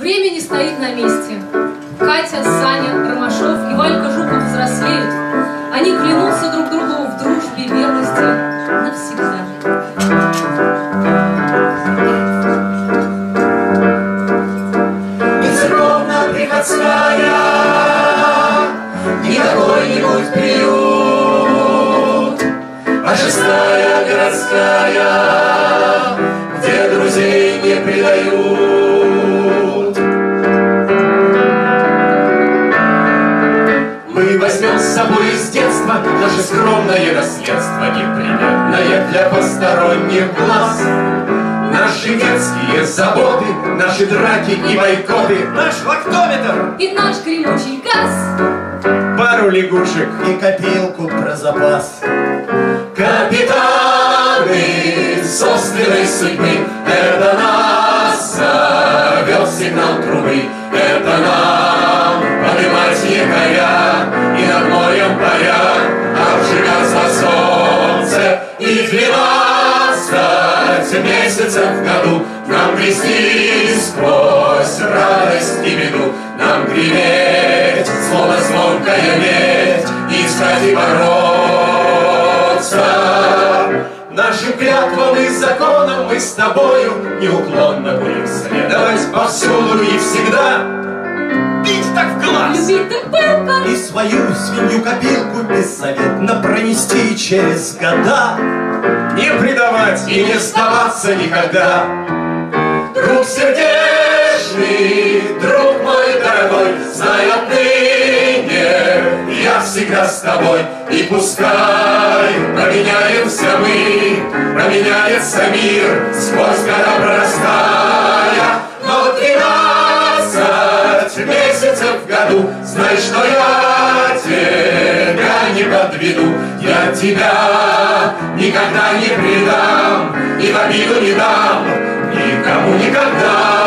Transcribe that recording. Время не стоит на месте. Катя, Саня, Ромашов и Валька Жуков взрослеют. Они клянутся друг другу в дружбе и верности навсегда. Безропно приходская, не какой-нибудь приют, а шестая городская, где друзей не предают. Возьмем с собой из детства даже скромное наследство, неприятное для посторонних глаз. Наши детские заботы, наши драки и бойкоты, наш лактометр и наш гремучий газ, пару лягушек и копилку про запас. Капитаны собственной судьбы, это нас зовет сигнал трубы, это нам поднимать якоря. Над морем паря, обжигаться солнце, и 12 месяцев в году нам грести сквозь радость и беду, нам греметь, словно звонкая медь, искать и бороться. Нашим клятвам и законам мы с тобою неуклонно будем следовать повсюду и всегда. Так в глаз. И свою свинью-копилку бессоветно пронести через года, не предавать и не сдаваться никогда. Друг сердечный, друг мой дорогой, знай отныне, я всегда с тобой. И пускай променяемся мы, променяется мир, сквозь года простая, но 12 месяцев в году, знай, что я тебя не подведу, я тебя никогда не предам и в обиду не дам никому никогда.